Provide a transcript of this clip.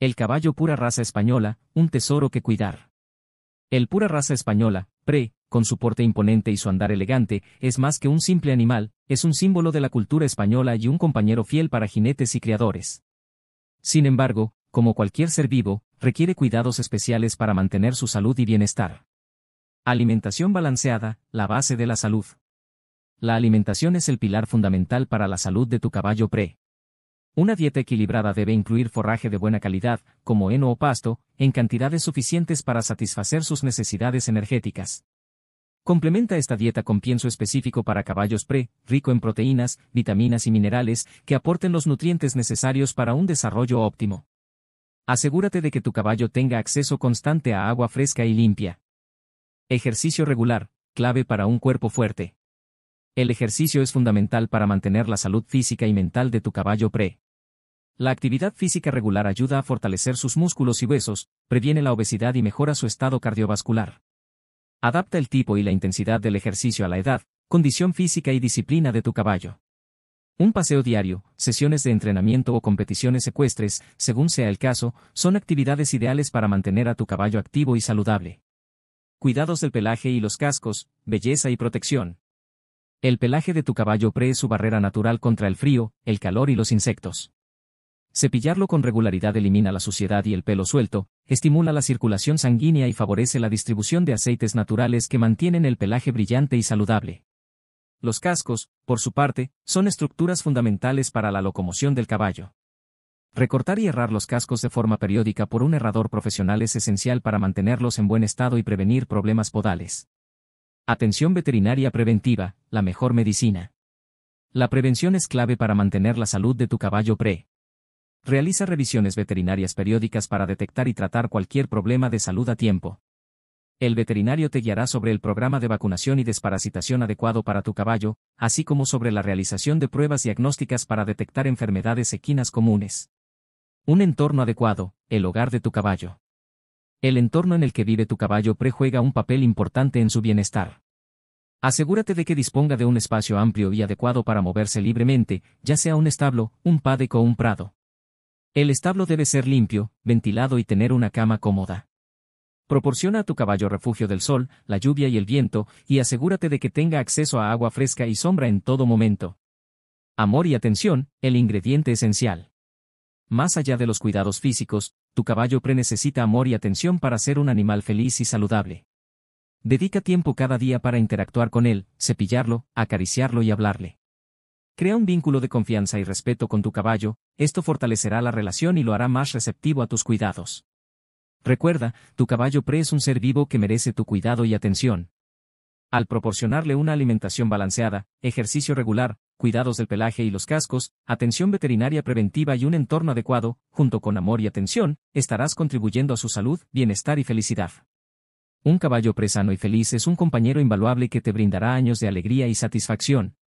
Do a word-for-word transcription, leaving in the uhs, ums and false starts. El caballo pura raza española, un tesoro que cuidar. El pura raza española, P R E, con su porte imponente y su andar elegante, es más que un simple animal, es un símbolo de la cultura española y un compañero fiel para jinetes y criadores. Sin embargo, como cualquier ser vivo, requiere cuidados especiales para mantener su salud y bienestar. Alimentación balanceada, la base de la salud. La alimentación es el pilar fundamental para la salud de tu caballo P R E. Una dieta equilibrada debe incluir forraje de buena calidad, como heno o pasto, en cantidades suficientes para satisfacer sus necesidades energéticas. Complementa esta dieta con pienso específico para caballos P R E, rico en proteínas, vitaminas y minerales, que aporten los nutrientes necesarios para un desarrollo óptimo. Asegúrate de que tu caballo tenga acceso constante a agua fresca y limpia. Ejercicio regular, clave para un cuerpo fuerte. El ejercicio es fundamental para mantener la salud física y mental de tu caballo P R E. La actividad física regular ayuda a fortalecer sus músculos y huesos, previene la obesidad y mejora su estado cardiovascular. Adapta el tipo y la intensidad del ejercicio a la edad, condición física y disciplina de tu caballo. Un paseo diario, sesiones de entrenamiento o competiciones ecuestres, según sea el caso, son actividades ideales para mantener a tu caballo activo y saludable. Cuidados del pelaje y los cascos, belleza y protección. El pelaje de tu caballo P R E es su barrera natural contra el frío, el calor y los insectos. Cepillarlo con regularidad elimina la suciedad y el pelo suelto, estimula la circulación sanguínea y favorece la distribución de aceites naturales que mantienen el pelaje brillante y saludable. Los cascos, por su parte, son estructuras fundamentales para la locomoción del caballo. Recortar y herrar los cascos de forma periódica por un herrador profesional es esencial para mantenerlos en buen estado y prevenir problemas podales. Atención veterinaria preventiva, la mejor medicina. La prevención es clave para mantener la salud de tu caballo P R E. Realiza revisiones veterinarias periódicas para detectar y tratar cualquier problema de salud a tiempo. El veterinario te guiará sobre el programa de vacunación y desparasitación adecuado para tu caballo, así como sobre la realización de pruebas diagnósticas para detectar enfermedades equinas comunes. Un entorno adecuado, el hogar de tu caballo. El entorno en el que vive tu caballo P R E juega un papel importante en su bienestar. Asegúrate de que disponga de un espacio amplio y adecuado para moverse libremente, ya sea un establo, un paddock o un prado. El establo debe ser limpio, ventilado y tener una cama cómoda. Proporciona a tu caballo refugio del sol, la lluvia y el viento, y asegúrate de que tenga acceso a agua fresca y sombra en todo momento. Amor y atención, el ingrediente esencial. Más allá de los cuidados físicos, tu caballo P R E necesita amor y atención para ser un animal feliz y saludable. Dedica tiempo cada día para interactuar con él, cepillarlo, acariciarlo y hablarle. Crea un vínculo de confianza y respeto con tu caballo, esto fortalecerá la relación y lo hará más receptivo a tus cuidados. Recuerda, tu caballo P R E es un ser vivo que merece tu cuidado y atención. Al proporcionarle una alimentación balanceada, ejercicio regular, cuidados del pelaje y los cascos, atención veterinaria preventiva y un entorno adecuado, junto con amor y atención, estarás contribuyendo a su salud, bienestar y felicidad. Un caballo P R E sano y feliz es un compañero invaluable que te brindará años de alegría y satisfacción.